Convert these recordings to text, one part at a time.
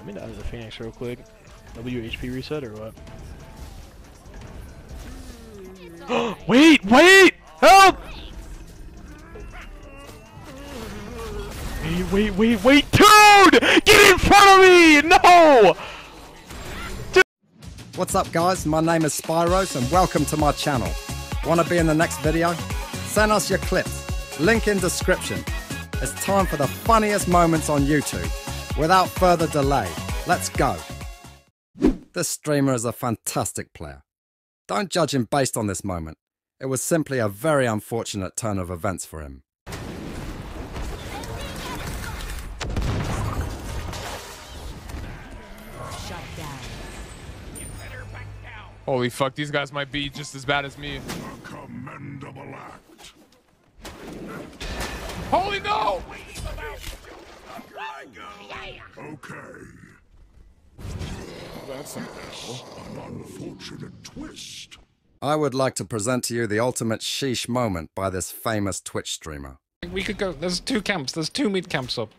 Let me dive the Phoenix real quick. WHP reset or what? Wait, wait! Help! Wait, wait, wait, wait! Dude! Get in front of me! No! Dude. What's up, guys? My name is Spyros and welcome to my channel. Wanna be in the next video? Send us your clips. Link in description. It's time for the funniest moments on YouTube. Without further delay, let's go. This streamer is a fantastic player. Don't judge him based on this moment. It was simply a very unfortunate turn of events for him. Shut down. You better back down. Holy fuck, these guys might be just as bad as me. A commendable act. Holy no! Okay. That's an unfortunate twist. I would like to present to you the ultimate sheesh moment by this famous Twitch streamer. We could go. There's two camps. There's two mid camps up.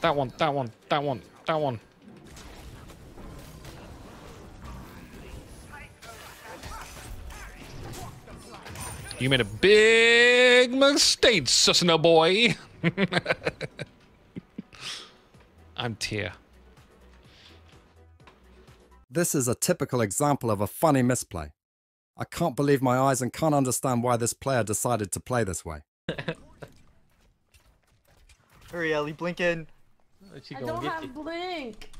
That one. That one. That one. That one. You made a big mistake, sussina boy. I'm tear. This is a typical example of a funny misplay. I can't believe my eyes and can't understand why this player decided to play this way. Hurry, Ellie, blink in. I don't have you? Blink.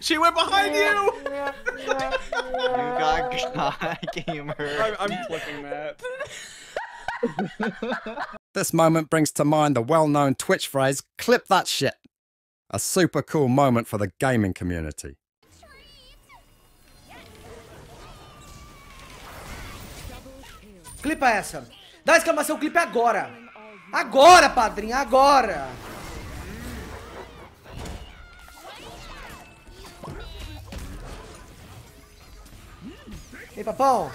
She went behind you! You got gamer. I'm flipping that. This moment brings to mind the well-known Twitch phrase, "clip that shit." A super cool moment for the gaming community. Clipa essa. Dá exclamação, clipe agora. Agora, padrinho, agora. Ei, papão.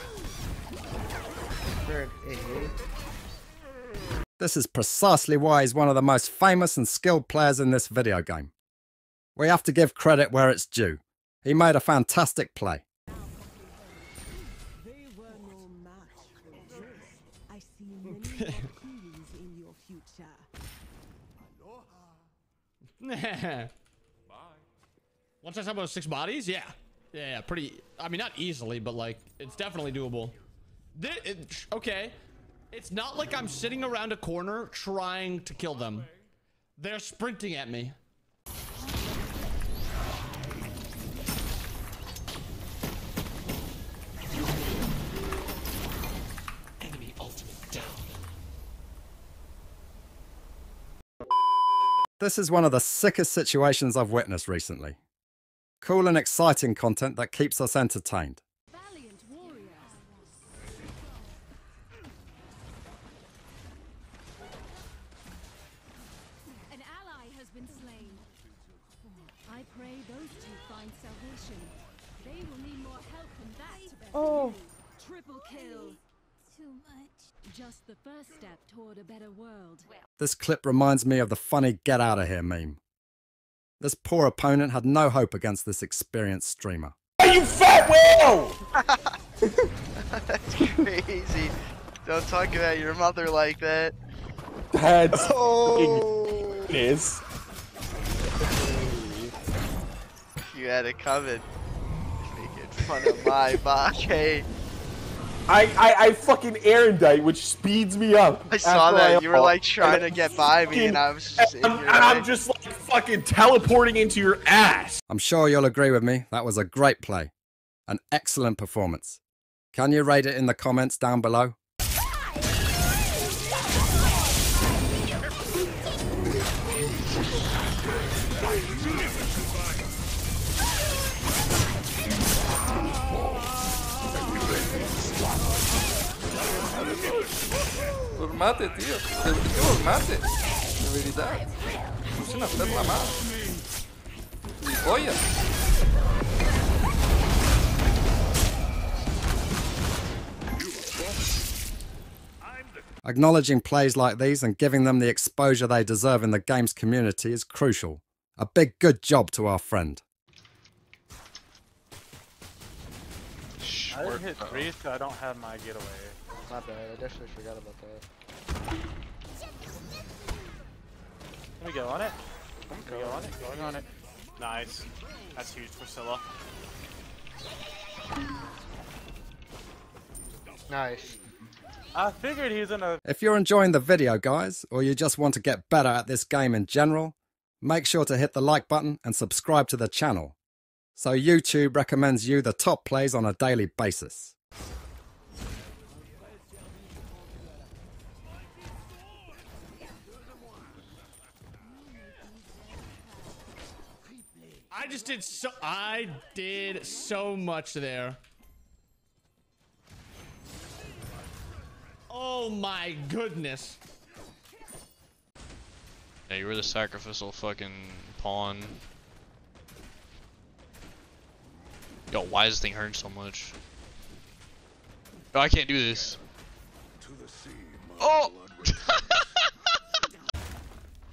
This is precisely why he's one of the most famous and skilled players in this video game. We have to give credit where it's due. He made a fantastic play. They were no match. I see many clues in your future. Bye. Once I talk about 6 bodies, yeah. Yeah, pretty, I mean, not easily, but like, it's definitely doable. Okay, it's not like I'm sitting around a corner trying to kill them. They're sprinting at me. Enemy ultimate down. This is one of the sickest situations I've witnessed recently. Cool and exciting content that keeps us entertained. An ally has been slain. I pray those two find salvation. They will need more help than that. Oh, triple kill. Too much. Just the first step toward a better world. This clip reminds me of the funny "get out of here" meme. This poor opponent had no hope against this experienced streamer. Are you fat whale? That's crazy. Don't talk about your mother like that. That's oh. Is. You had it coming. Making fun of my body. I fucking Arondight, which speeds me up. I saw that. You were like trying to get by me, and I was just. And I'm just like fucking teleporting into your ass. I'm sure you'll agree with me. That was a great play. An excellent performance. Can you rate it in the comments down below? Los mate, tío. ¿Por qué los mate? De verdad. Es una perla mala. Y olla. I'm the Acknowledging plays like these and giving them the exposure they deserve in the game's community is crucial. A big good job to our friend. I didn't hit 3, so I don't have my getaway. My bad, I definitely forgot about that. Can we go on it? Can we go on it? Going on it. Nice. That's huge for Scylla. Nice. I figured he's in a... If you're enjoying the video, guys, or you just want to get better at this game in general, make sure to hit the like button and subscribe to the channel, so YouTube recommends you the top plays on a daily basis. I did so much there. Oh my goodness. Yeah, you were the sacrificial fucking pawn. Yo, why is this thing hurting so much? Oh, I can't do this. Oh!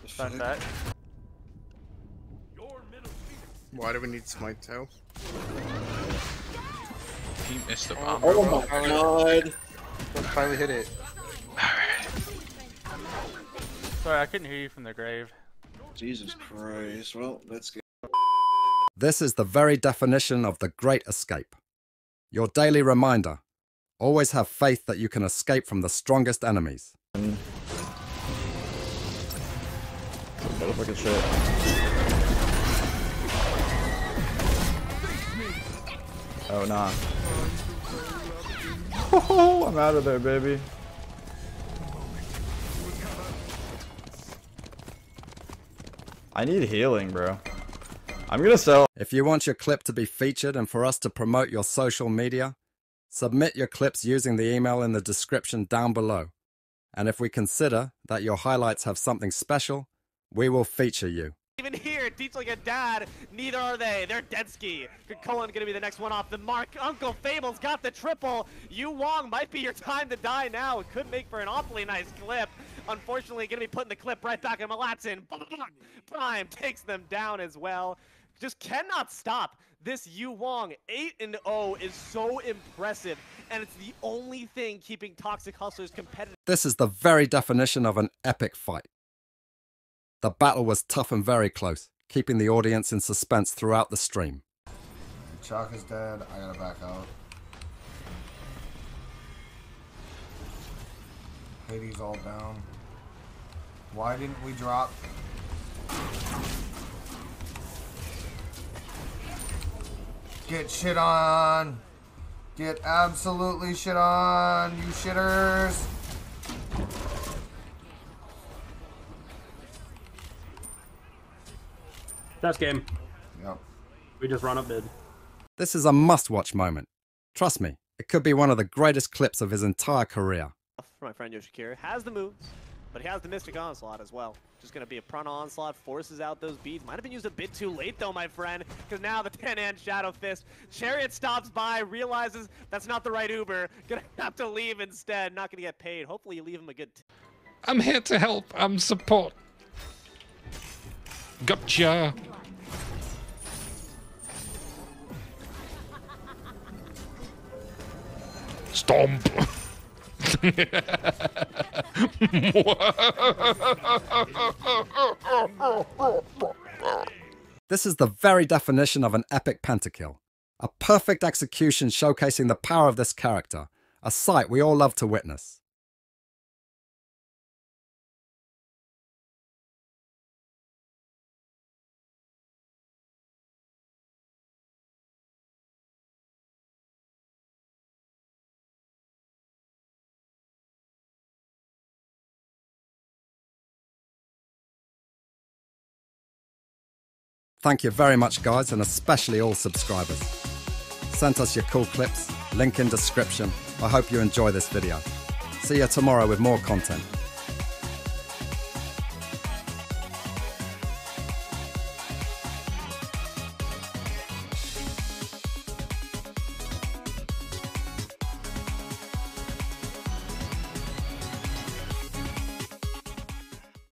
Stun that. Why do we need Smite Tail? He missed the bomb. Oh my god! I finally hit it. Alright. Sorry, I couldn't hear you from the grave. Jesus Christ. Well, let's go. This is the very definition of the Great Escape. Your daily reminder. Always have faith that you can escape from the strongest enemies. Motherfucking shit. Oh, nah. Oh, I'm out of there, baby. I need healing, bro. I'm gonna sell. If you want your clip to be featured and for us to promote your social media, submit your clips using the email in the description down below. And if we consider that your highlights have something special, we will feature you. Even here, Deets like a dad, neither are they. They're Densky. Colin's gonna be the next one off the mark. Uncle Fable's got the triple. Yu Wong might be your time to die now. It could make for an awfully nice clip. Unfortunately, gonna be putting the clip right back in Malatsin. Prime takes them down as well. Just cannot stop. This Yu Wong, 8-0, is so impressive, and it's the only thing keeping Toxic Hustlers competitive. This is the very definition of an epic fight. The battle was tough and very close, keeping the audience in suspense throughout the stream. Chalk is dead, I gotta back out. Hades all down. Why didn't we drop? Get shit on! Get absolutely shit on, you shitters! That's game. Yep. We just run up mid. This is a must-watch moment. Trust me, it could be one of the greatest clips of his entire career. My friend Yoshikir has the moves, but he has the Mystic Onslaught as well. Just going to be a prana onslaught, forces out those beads. Might have been used a bit too late though, my friend, because now the 10-hand Shadow Fist. Chariot stops by, realizes that's not the right Uber. Going to have to leave instead. Not going to get paid. Hopefully you leave him a good... I'm here to help. I'm support. Gotcha! Stomp! This is the very definition of an epic pentakill. A perfect execution showcasing the power of this character. A sight we all love to witness. Thank you very much, guys, and especially all subscribers. Send us your cool clips, link in description. I hope you enjoy this video. See you tomorrow with more content.